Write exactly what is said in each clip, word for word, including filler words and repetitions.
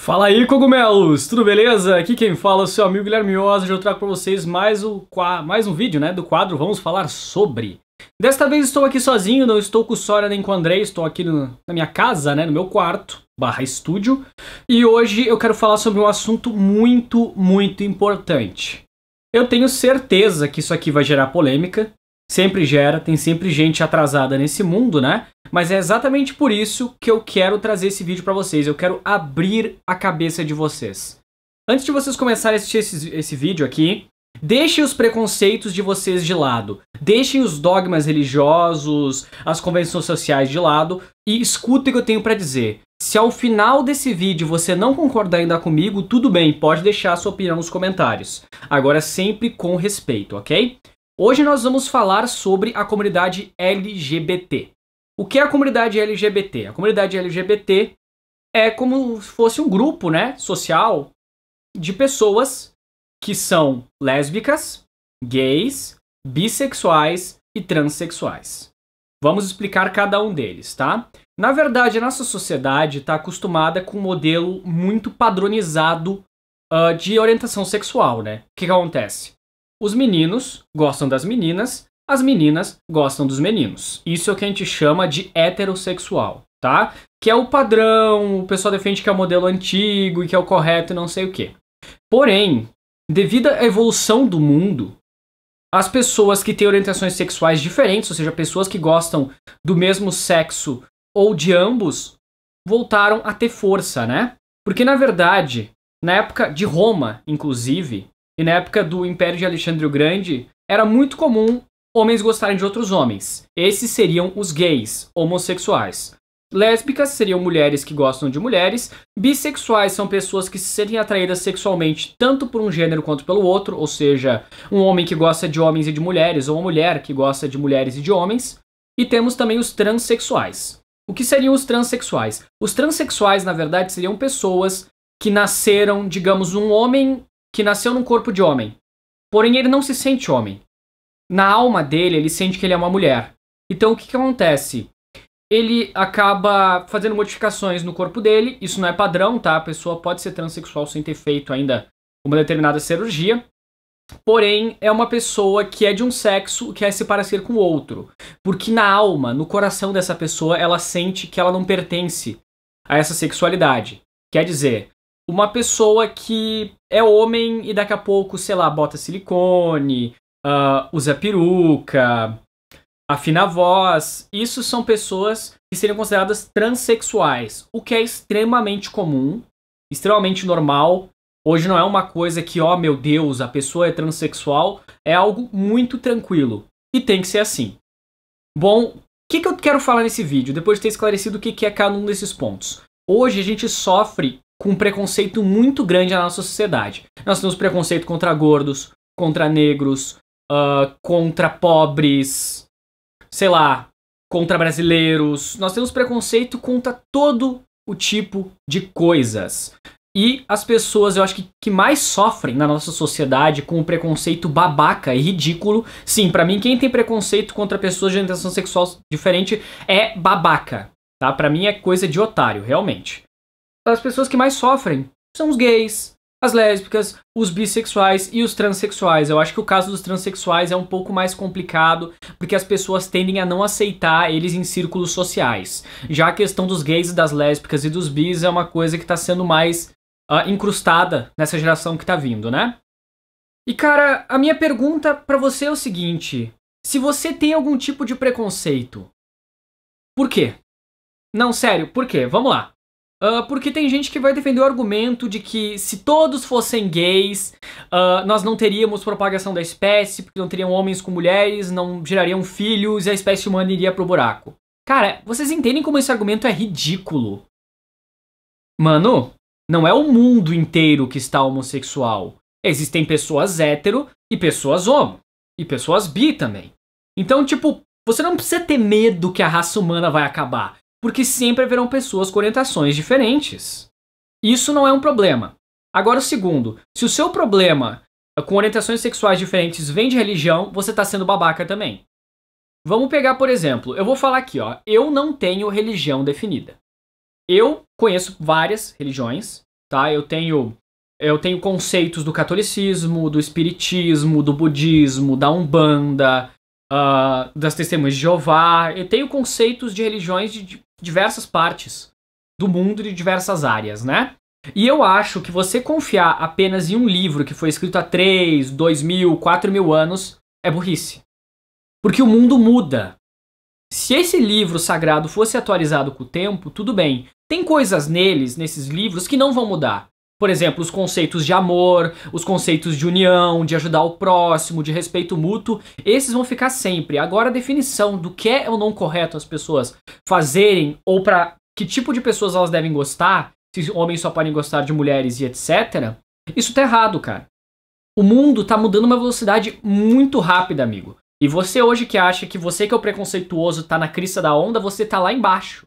Fala aí, cogumelos! Tudo beleza? Aqui quem fala é o seu amigo Guilherme Oss. Hoje eu trago para vocês mais, o, mais um vídeo, né, do quadro Vamos Falar Sobre. Desta vez estou aqui sozinho, não estou com o Sória nem com o André, estou aqui no, na minha casa, né, no meu quarto, barra estúdio. E hoje eu quero falar sobre um assunto muito, muito importante. Eu tenho certeza que isso aqui vai gerar polêmica. Sempre gera, tem sempre gente atrasada nesse mundo, né? Mas é exatamente por isso que eu quero trazer esse vídeo pra vocês. Eu quero abrir a cabeça de vocês. Antes de vocês começarem a assistir esse, esse vídeo aqui, deixem os preconceitos de vocês de lado. Deixem os dogmas religiosos, as convenções sociais de lado e escutem o que eu tenho pra dizer. Se ao final desse vídeo você não concordar ainda comigo, tudo bem, pode deixar a sua opinião nos comentários. Agora sempre com respeito, ok? Hoje nós vamos falar sobre a comunidade L G B T. O que é a comunidade L G B T? A comunidade L G B T é como se fosse um grupo, né, social de pessoas que são lésbicas, gays, bissexuais e transexuais. Vamos explicar cada um deles, tá? Na verdade, a nossa sociedade está acostumada com um modelo muito padronizado uh, de orientação sexual, né? O que, que acontece? Os meninos gostam das meninas, as meninas gostam dos meninos. Isso é o que a gente chama de heterossexual, tá? Que é o padrão, o pessoal defende que é o modelo antigo e que é o correto e não sei o quê. Porém, devido à evolução do mundo, as pessoas que têm orientações sexuais diferentes, ou seja, pessoas que gostam do mesmo sexo ou de ambos, voltaram a ter força, né? Porque, na verdade, na época de Roma, inclusive, e na época do Império de Alexandre o Grande, era muito comum homens gostarem de outros homens. Esses seriam os gays, homossexuais. Lésbicas seriam mulheres que gostam de mulheres. Bissexuais são pessoas que se sentem atraídas sexualmente tanto por um gênero quanto pelo outro, ou seja, um homem que gosta de homens e de mulheres, ou uma mulher que gosta de mulheres e de homens. E temos também os transexuais. O que seriam os transexuais? Os transexuais, na verdade, seriam pessoas que nasceram, digamos, um homem que nasceu num corpo de homem, porém ele não se sente homem. Na alma dele, ele sente que ele é uma mulher. Então o que, que acontece? Ele acaba fazendo modificações no corpo dele, isso não é padrão, tá? A pessoa pode ser transexual sem ter feito ainda uma determinada cirurgia, porém é uma pessoa que é de um sexo que quer se parecer com o outro, porque na alma, no coração dessa pessoa, ela sente que ela não pertence a essa sexualidade. Quer dizer, uma pessoa que é homem e daqui a pouco, sei lá, bota silicone, uh, usa peruca, afina a voz. Isso são pessoas que seriam consideradas transexuais, o que é extremamente comum, extremamente normal. Hoje não é uma coisa que, ó, meu Deus, a pessoa é transexual. É algo muito tranquilo e tem que ser assim. Bom, o que, que eu quero falar nesse vídeo, depois de ter esclarecido o que, que é cada um desses pontos? Hoje a gente sofre com um preconceito muito grande na nossa sociedade. Nós temos preconceito contra gordos, contra negros, uh, contra pobres, sei lá, contra brasileiros. Nós temos preconceito contra todo o tipo de coisas. E as pessoas, eu acho que, que mais sofrem na nossa sociedade com o preconceito babaca e ridículo. Sim, pra mim, quem tem preconceito contra pessoas de orientação sexual diferente é babaca, tá? Pra mim é coisa de otário, realmente. As pessoas que mais sofrem são os gays, as lésbicas, os bissexuais e os transexuais. Eu acho que o caso dos transexuais é um pouco mais complicado, porque as pessoas tendem a não aceitar eles em círculos sociais. Já a questão dos gays, das lésbicas e dos bis é uma coisa que tá sendo mais uh, incrustada nessa geração que tá vindo, né? E cara, a minha pergunta pra você é o seguinte: se você tem algum tipo de preconceito, por quê? Não, sério, por quê? Vamos lá. Uh, porque tem gente que vai defender o argumento de que se todos fossem gays, uh, nós não teríamos propagação da espécie, porque não teriam homens com mulheres, não gerariam filhos e a espécie humana iria pro buraco. Cara, vocês entendem como esse argumento é ridículo? Mano, não é o mundo inteiro que está homossexual. Existem pessoas hétero e pessoas homo. E pessoas bi também. Então, tipo, você não precisa ter medo que a raça humana vai acabar, porque sempre haverão pessoas com orientações diferentes. Isso não é um problema. Agora o segundo, se o seu problema com orientações sexuais diferentes vem de religião, você tá sendo babaca também. Vamos pegar, por exemplo, eu vou falar aqui, ó, eu não tenho religião definida. Eu conheço várias religiões, tá? Eu tenho, eu tenho conceitos do catolicismo, do espiritismo, do budismo, da umbanda, uh, das testemunhas de Jeová. Eu tenho conceitos de religiões de diversas partes do mundo, de diversas áreas, né? E eu acho que você confiar apenas em um livro que foi escrito há três, dois mil, quatro mil anos é burrice. Porque o mundo muda. Se esse livro sagrado fosse atualizado com o tempo, tudo bem. Tem coisas neles, nesses livros, que não vão mudar. Por exemplo, os conceitos de amor, os conceitos de união, de ajudar o próximo, de respeito mútuo, esses vão ficar sempre. Agora, a definição do que é ou não correto as pessoas fazerem, ou para que tipo de pessoas elas devem gostar, se homens só podem gostar de mulheres e etcétera, isso tá errado, cara. O mundo tá mudando uma velocidade muito rápida, amigo. E você hoje que acha que você que é o preconceituoso tá na crista da onda, você tá lá embaixo.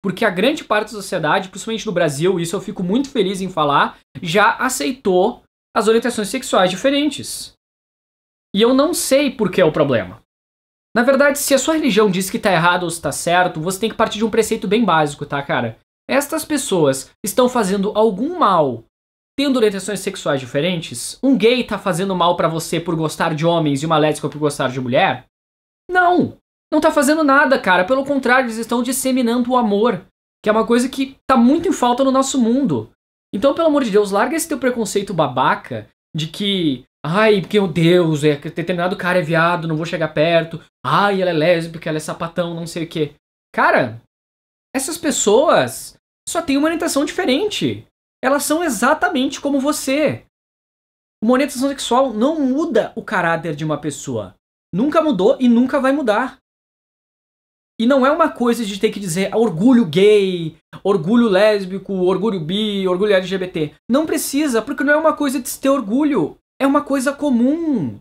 Porque a grande parte da sociedade, principalmente no Brasil, isso eu fico muito feliz em falar, já aceitou as orientações sexuais diferentes. E eu não sei por que é o problema. Na verdade, se a sua religião diz que tá errado ou se tá certo, você tem que partir de um preceito bem básico, tá, cara? Estas pessoas estão fazendo algum mal tendo orientações sexuais diferentes? Um gay tá fazendo mal pra você por gostar de homens e uma lésbica por gostar de mulher? Não! Não tá fazendo nada, cara. Pelo contrário, eles estão disseminando o amor, que é uma coisa que tá muito em falta no nosso mundo. Então, pelo amor de Deus, larga esse teu preconceito babaca de que, ai, meu Deus, é determinado cara é viado, não vou chegar perto. Ai, ela é lésbica, ela é sapatão, não sei o quê. Cara, essas pessoas só tem uma orientação diferente. Elas são exatamente como você. Uma orientação sexual não muda o caráter de uma pessoa. Nunca mudou e nunca vai mudar. E não é uma coisa de ter que dizer orgulho gay, orgulho lésbico, orgulho bi, orgulho L G B T. Não precisa, porque não é uma coisa de se ter orgulho. É uma coisa comum.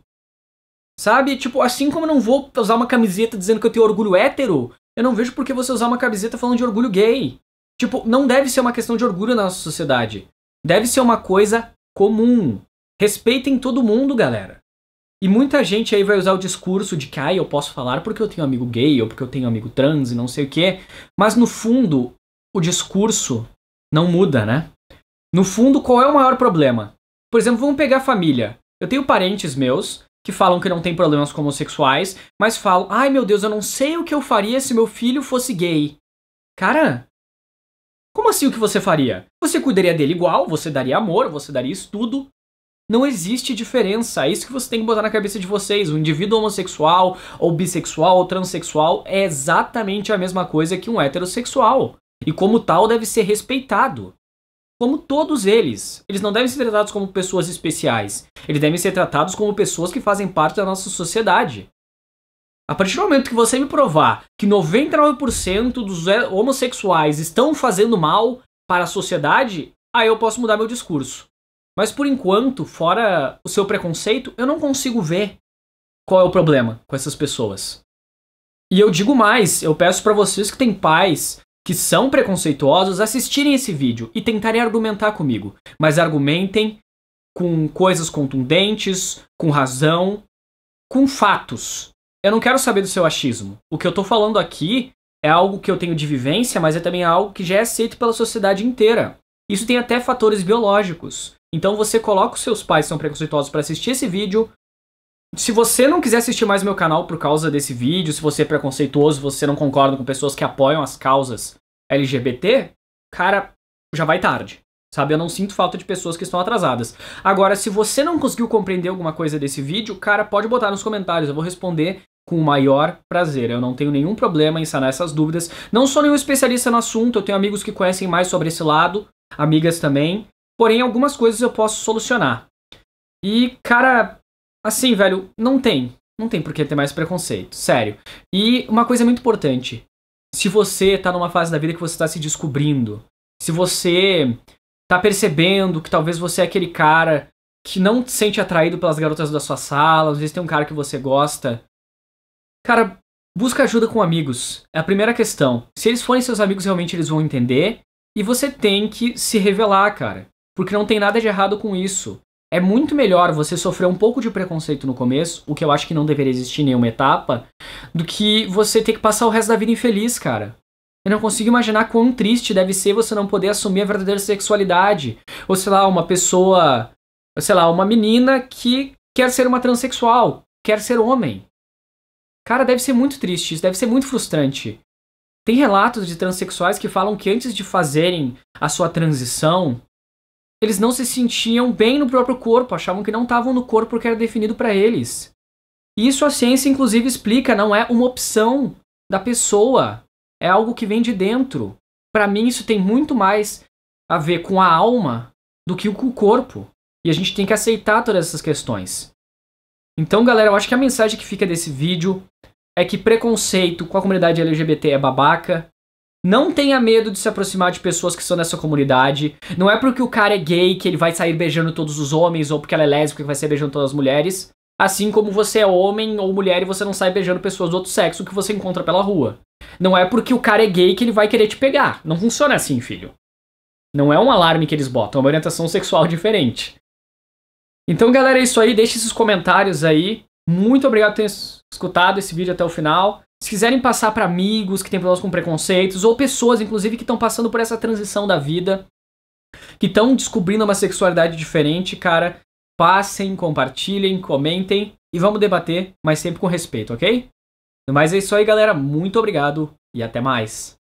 Sabe? Tipo, assim como eu não vou usar uma camiseta dizendo que eu tenho orgulho hétero, eu não vejo por que você usar uma camiseta falando de orgulho gay. Tipo, não deve ser uma questão de orgulho na nossa sociedade. Deve ser uma coisa comum. Respeitem todo mundo, galera. E muita gente aí vai usar o discurso de que ah, eu posso falar porque eu tenho amigo gay ou porque eu tenho amigo trans e não sei o quê. Mas no fundo, o discurso não muda, né? No fundo, qual é o maior problema? Por exemplo, vamos pegar a família. Eu tenho parentes meus que falam que não tem problemas com homossexuais, mas falam, ai meu Deus, eu não sei o que eu faria se meu filho fosse gay. Cara... Como assim o que você faria? Você cuidaria dele igual, você daria amor, você daria estudo. Não existe diferença. É isso que você tem que botar na cabeça de vocês. O indivíduo homossexual, ou bissexual, ou transexual é exatamente a mesma coisa que um heterossexual. E como tal deve ser respeitado. Como todos eles. Eles não devem ser tratados como pessoas especiais. Eles devem ser tratados como pessoas que fazem parte da nossa sociedade. A partir do momento que você me provar que noventa e nove por cento dos homossexuais estão fazendo mal para a sociedade, aí eu posso mudar meu discurso. Mas por enquanto, fora o seu preconceito, eu não consigo ver qual é o problema com essas pessoas. E eu digo mais, eu peço para vocês que têm pais que são preconceituosos assistirem esse vídeo e tentarem argumentar comigo. Mas argumentem com coisas contundentes, com razão, com fatos. Eu não quero saber do seu achismo. O que eu tô falando aqui é algo que eu tenho de vivência, mas é também algo que já é aceito pela sociedade inteira. Isso tem até fatores biológicos. Então você coloca os seus pais que são preconceituosos para assistir esse vídeo. Se você não quiser assistir mais meu canal por causa desse vídeo, se você é preconceituoso, você não concorda com pessoas que apoiam as causas L G B T, cara, já vai tarde. Sabe, eu não sinto falta de pessoas que estão atrasadas. Agora, se você não conseguiu compreender alguma coisa desse vídeo, cara, pode botar nos comentários. Eu vou responder com o maior prazer. Eu não tenho nenhum problema em sanar essas dúvidas. Não sou nenhum especialista no assunto. Eu tenho amigos que conhecem mais sobre esse lado. Amigas também. Porém, algumas coisas eu posso solucionar. E, cara, assim, velho, não tem. Não tem por que ter mais preconceito. Sério. E uma coisa muito importante. Se você tá numa fase da vida que você tá se descobrindo, se você... tá percebendo que talvez você é aquele cara que não se sente atraído pelas garotas da sua sala, às vezes tem um cara que você gosta. Cara, busca ajuda com amigos. É a primeira questão. Se eles forem seus amigos, realmente eles vão entender. E você tem que se revelar, cara. Porque não tem nada de errado com isso. É muito melhor você sofrer um pouco de preconceito no começo, o que eu acho que não deveria existir em nenhuma etapa, do que você ter que passar o resto da vida infeliz, cara. Eu não consigo imaginar quão triste deve ser você não poder assumir a verdadeira sexualidade. Ou, sei lá, uma pessoa... Sei lá, uma menina que quer ser uma transexual, quer ser homem. Cara, deve ser muito triste, isso deve ser muito frustrante. Tem relatos de transexuais que falam que antes de fazerem a sua transição, eles não se sentiam bem no próprio corpo, achavam que não estavam no corpo que era definido para eles. E isso a ciência, inclusive, explica, não é uma opção da pessoa. É algo que vem de dentro. Para mim, isso tem muito mais a ver com a alma do que com o corpo. E a gente tem que aceitar todas essas questões. Então, galera, eu acho que a mensagem que fica desse vídeo é que preconceito com a comunidade L G B T é babaca. Não tenha medo de se aproximar de pessoas que são dessa comunidade. Não é porque o cara é gay que ele vai sair beijando todos os homens, ou porque ela é lésbica que vai sair beijando todas as mulheres. Assim como você é homem ou mulher e você não sai beijando pessoas do outro sexo que você encontra pela rua. Não é porque o cara é gay que ele vai querer te pegar. Não funciona assim, filho. Não é um alarme que eles botam, é uma orientação sexual diferente. Então, galera, é isso aí. Deixe esses comentários aí. Muito obrigado por terem escutado esse vídeo até o final. Se quiserem passar para amigos que têm problemas com preconceitos, ou pessoas, inclusive, que estão passando por essa transição da vida, que estão descobrindo uma sexualidade diferente, cara, passem, compartilhem, comentem e vamos debater, mas sempre com respeito, ok? Mas é isso aí, galera. Muito obrigado e até mais.